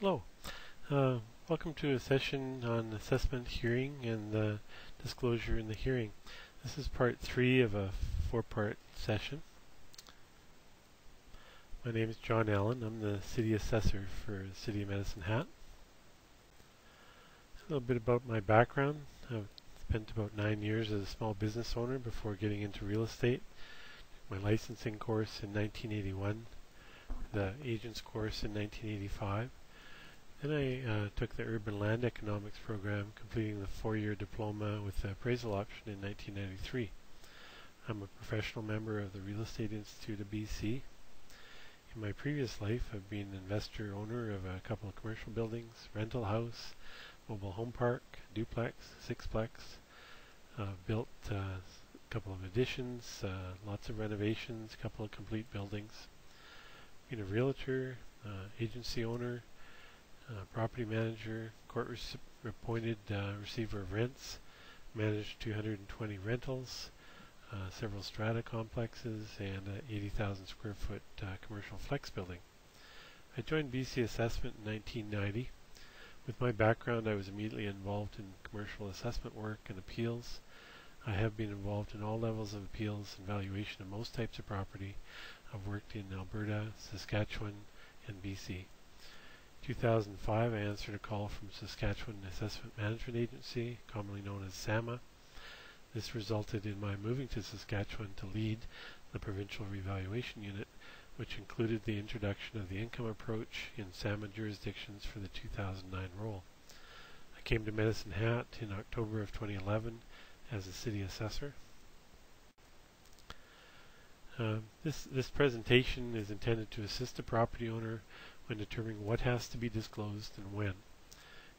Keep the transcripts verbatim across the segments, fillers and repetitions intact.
Hello. Uh, welcome to a session on assessment hearing and the disclosure in the hearing. This is part three of a four-part session. My name is John Allen. I'm the City Assessor for the City of Medicine Hat. A little bit about my background. I've spent about nine years as a small business owner before getting into real estate. My licensing course in nineteen eighty-one, the agent's course in nineteen eighty-five. Then I uh, took the urban land economics program, completing the four-year diploma with the appraisal option in nineteen ninety-three. I'm a professional member of the Real Estate Institute of B C. In my previous life, I've been an investor owner of a couple of commercial buildings, rental house, mobile home park, duplex, sixplex. Uh, built uh, a couple of additions, uh, lots of renovations, a couple of complete buildings. Been a realtor, uh, agency owner, uh, property manager, court appointed uh, receiver of rents, managed two hundred twenty rentals, uh, several strata complexes, and an eighty thousand square foot uh, commercial flex building. I joined B C Assessment in nineteen ninety. With my background, I was immediately involved in commercial assessment work and appeals. I have been involved in all levels of appeals and valuation of most types of property. I've worked in Alberta, Saskatchewan, and B C. In two thousand five, I answered a call from Saskatchewan Assessment Management Agency, commonly known as SAMA. This resulted in my moving to Saskatchewan to lead the Provincial Revaluation Unit, which included the introduction of the income approach in SAMA jurisdictions for the two thousand nine roll. I came to Medicine Hat in October of twenty eleven as a city assessor. Uh, this, this presentation is intended to assist the property owner when determining what has to be disclosed and when.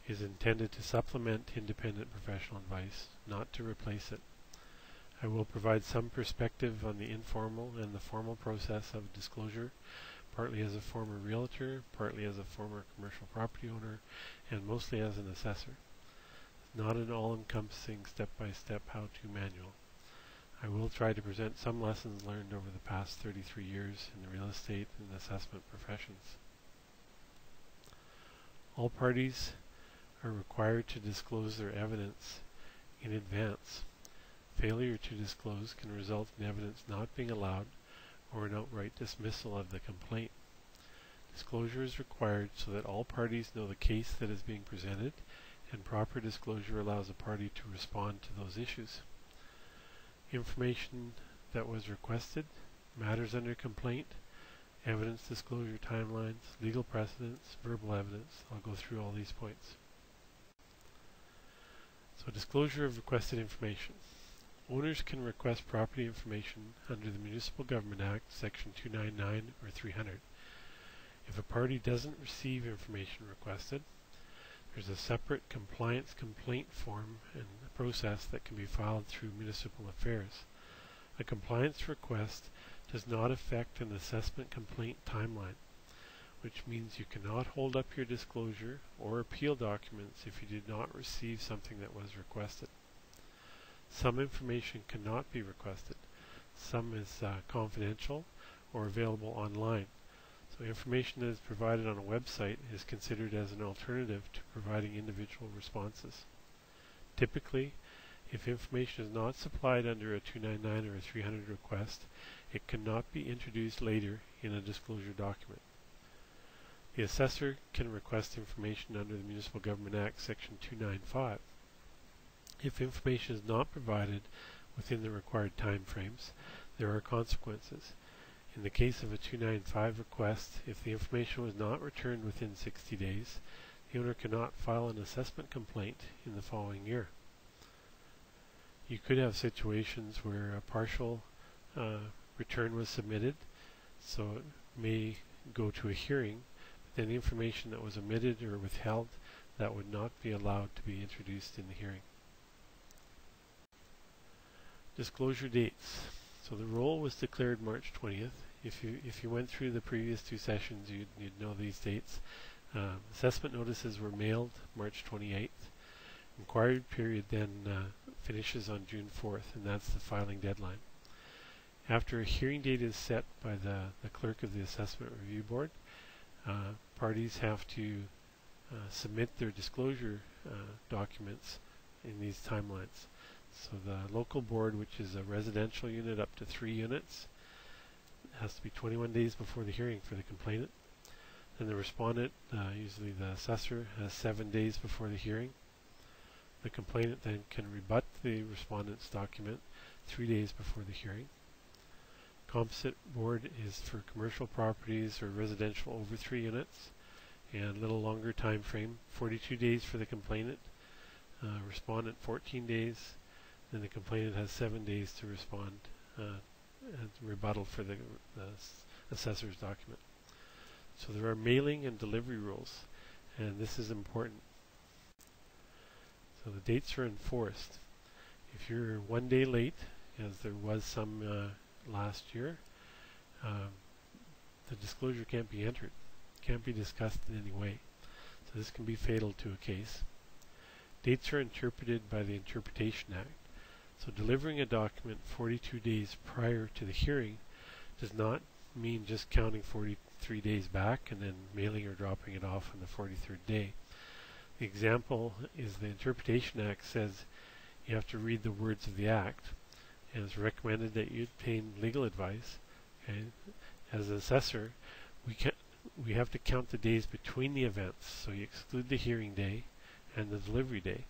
It is intended to supplement independent professional advice, not to replace it. I will provide some perspective on the informal and the formal process of disclosure, partly as a former realtor, partly as a former commercial property owner, and mostly as an assessor. It's not an all-encompassing step-by-step how-to manual. I will try to present some lessons learned over the past thirty-three years in the real estate and assessment professions. All parties are required to disclose their evidence in advance. Failure to disclose can result in evidence not being allowed or an outright dismissal of the complaint. Disclosure is required so that all parties know the case that is being presented, and proper disclosure allows a party to respond to those issues. Information that was requested, matters under complaint, evidence disclosure timelines, legal precedents, verbal evidence. I'll go through all these points. So, disclosure of requested information. Owners can request property information under the Municipal Government Act, Section two ninety-nine or three hundred. If a party doesn't receive information requested, there's a separate compliance complaint form and a process that can be filed through Municipal Affairs. A compliance request does not affect an assessment complaint timeline, which means you cannot hold up your disclosure or appeal documents if you did not receive something that was requested. Some information cannot be requested. Some is uh, confidential or available online. So information that is provided on a website is considered as an alternative to providing individual responses. Typically, if information is not supplied under a two ninety-nine or a three hundred request, it cannot be introduced later in a disclosure document. The assessor can request information under the Municipal Government Act, Section two ninety-five. If information is not provided within the required time frames, there are consequences. In the case of a two ninety-five request, if the information was not returned within sixty days, the owner cannot file an assessment complaint in the following year. You could have situations where a partial uh, return was submitted, so it may go to a hearing, but then information that was omitted or withheld, that would not be allowed to be introduced in the hearing. Disclosure dates. So the roll was declared March twentieth. If you if you went through the previous two sessions, you'd, you'd know these dates. Uh, assessment notices were mailed March twenty-eighth. Inquiry period then uh, finishes on June fourth, and that's the filing deadline. After a hearing date is set by the, the clerk of the Assessment Review Board, uh, parties have to uh, submit their disclosure uh, documents in these timelines. So the local board, which is a residential unit up to three units, has to be twenty-one days before the hearing for the complainant. Then the respondent, uh, usually the assessor, has seven days before the hearing. The complainant then can rebut the respondent's document three days before the hearing. Composite board is for commercial properties or residential over three units, and a little longer time frame, forty-two days for the complainant, uh, respondent fourteen days, and the complainant has seven days to respond uh, and rebuttal for the, the assessor's document. So there are mailing and delivery rules, and this is important. So the dates are enforced. If you're one day late, as there was some uh, last year, um, the disclosure can't be entered, can't be discussed in any way. So this can be fatal to a case. Dates are interpreted by the Interpretation Act. So delivering a document forty-two days prior to the hearing does not mean just counting forty-three days back and then mailing or dropping it off on the forty-third day. The example is the Interpretation Act says you have to read the words of the Act, and it's recommended that you obtain legal advice. Okay. As an assessor, we can we have to count the days between the events, so you exclude the hearing day and the delivery day.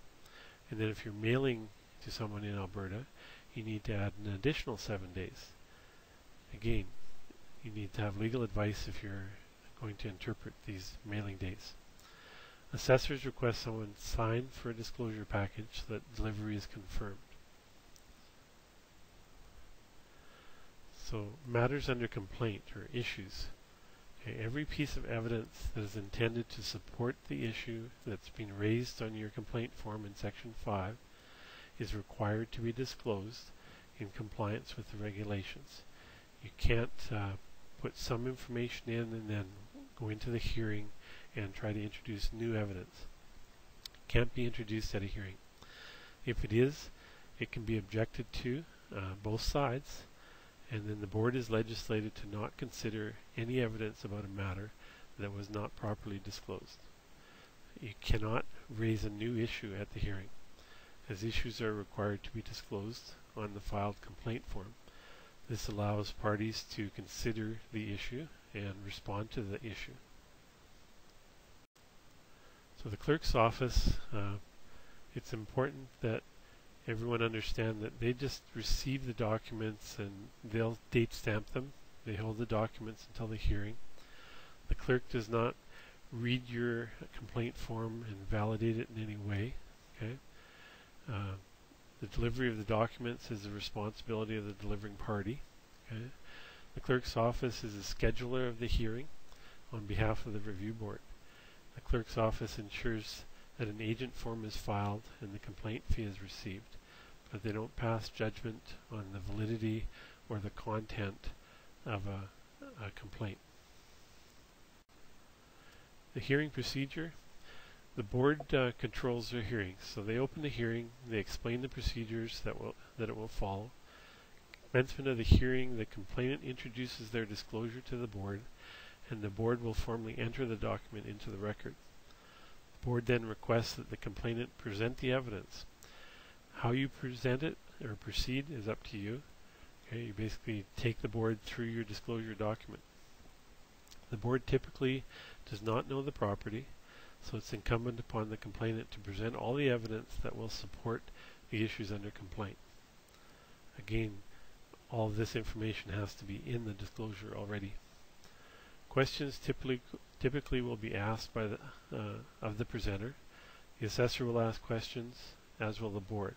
And then if you're mailing to someone in Alberta, you need to add an additional seven days. Again, you need to have legal advice if you're going to interpret these mailing dates. Assessors request someone sign for a disclosure package so that delivery is confirmed. So matters under complaint or issues. Okay, every piece of evidence that is intended to support the issue that's been raised on your complaint form in Section five is required to be disclosed in compliance with the regulations. You can't uh, put some information in and then go into the hearing and try to introduce new evidence. It can't be introduced at a hearing. If it is, it can be objected to uh, both sides, and then the board is legislated to not consider any evidence about a matter that was not properly disclosed. You cannot raise a new issue at the hearing, as issues are required to be disclosed on the filed complaint form. This allows parties to consider the issue and respond to the issue. So the clerk's office, uh, it's important that everyone understand that they just receive the documents and they'll date stamp them. They hold the documents until the hearing. The clerk does not read your complaint form and validate it in any way. Okay? Uh, the delivery of the documents is the responsibility of the delivering party. Okay? The clerk's office is a scheduler of the hearing on behalf of the review board. The clerk's office ensures that an agent form is filed and the complaint fee is received, but they don't pass judgment on the validity or the content of a, a complaint. The hearing procedure. The board uh, controls their hearings, so they open the hearing, they explain the procedures that will that it will follow. Commencement of the hearing, the complainant introduces their disclosure to the board, and the board will formally enter the document into the record. The board then requests that the complainant present the evidence. How you present it or proceed is up to you. Okay, you basically take the board through your disclosure document. The board typically does not know the property, so it's incumbent upon the complainant to present all the evidence that will support the issues under complaint. Again, all of this information has to be in the disclosure already. Questions typically typically will be asked by the, uh, of the presenter. The assessor will ask questions, as will the board.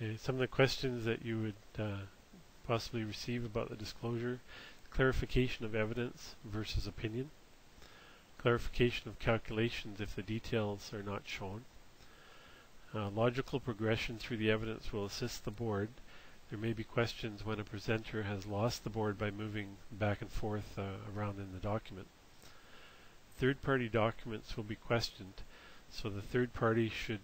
Okay, some of the questions that you would uh, possibly receive about the disclosure: clarification of evidence versus opinion, clarification of calculations if the details are not shown. Uh, logical progression through the evidence will assist the board. There may be questions when a presenter has lost the board by moving back and forth uh, around in the document. Third-party documents will be questioned, so the third party should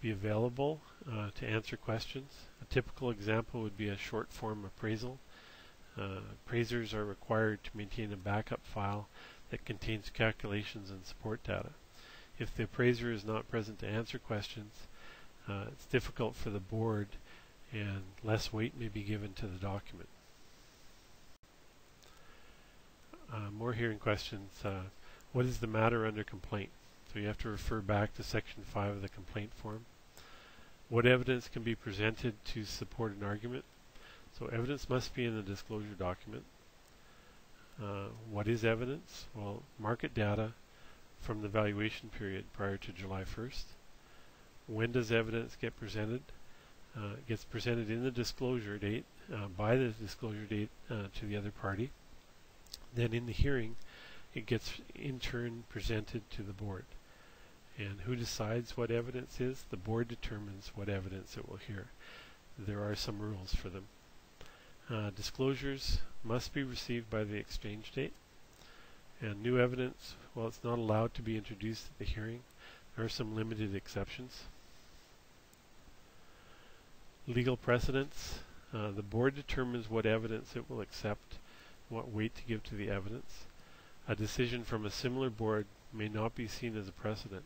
be available uh, to answer questions. A typical example would be a short-form appraisal. Uh, appraisers are required to maintain a backup file that contains calculations and support data. If the appraiser is not present to answer questions, uh, it's difficult for the board and less weight may be given to the document. Uh, more hearing questions. Uh, what is the matter under complaint? So you have to refer back to section five of the complaint form. What evidence can be presented to support an argument? So evidence must be in the disclosure document. Uh, what is evidence? Well, market data from the valuation period prior to July first. When does evidence get presented? Uh, it gets presented in the disclosure date, uh, by the disclosure date uh, to the other party. Then in the hearing, it gets in turn presented to the board. And who decides what evidence is? The board determines what evidence it will hear. There are some rules for them. Uh, disclosures must be received by the exchange date. And new evidence, well, it's not allowed to be introduced at the hearing. There are some limited exceptions. Legal precedents. Uh, the board determines what evidence it will accept, what weight to give to the evidence. A decision from a similar board may not be seen as a precedent.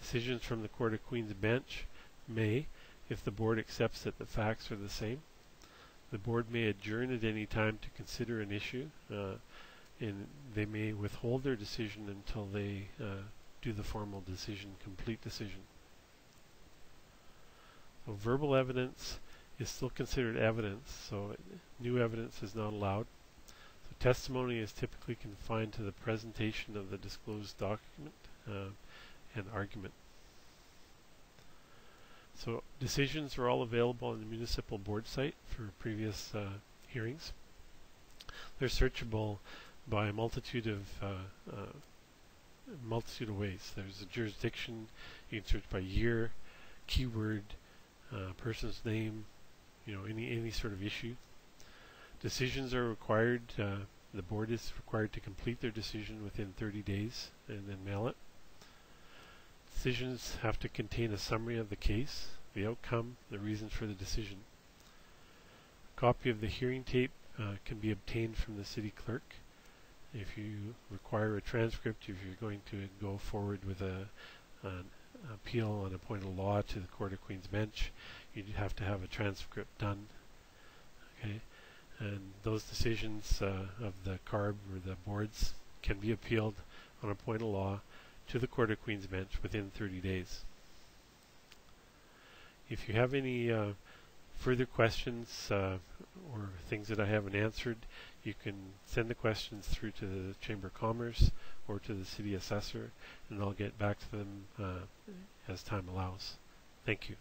Decisions from the Court of Queen's Bench may, if the board accepts that the facts are the same. The board may adjourn at any time to consider an issue, uh, and they may withhold their decision until they uh, do the formal decision, complete decision. So verbal evidence is still considered evidence, so new evidence is not allowed. Testimony is typically confined to the presentation of the disclosed document uh, and argument. So decisions are all available on the municipal board site for previous uh, hearings. They're searchable by a multitude of uh, uh, multitude of ways. There's a jurisdiction. You can search by year, keyword, uh, person's name, you know, any any sort of issue. Decisions are required, uh, the board is required to complete their decision within thirty days and then mail it. Decisions have to contain a summary of the case, the outcome, the reasons for the decision. A copy of the hearing tape uh, can be obtained from the city clerk. If you require a transcript, if you're going to go forward with a, an appeal on a point of law to the Court of Queen's Bench, you'd have to have a transcript done. Okay. And those decisions uh, of the C A R B or the boards can be appealed on a point of law to the Court of Queen's Bench within thirty days. If you have any uh, further questions uh, or things that I haven't answered, you can send the questions through to the Chamber of Commerce or to the City Assessor, and I'll get back to them uh, as time allows. Thank you.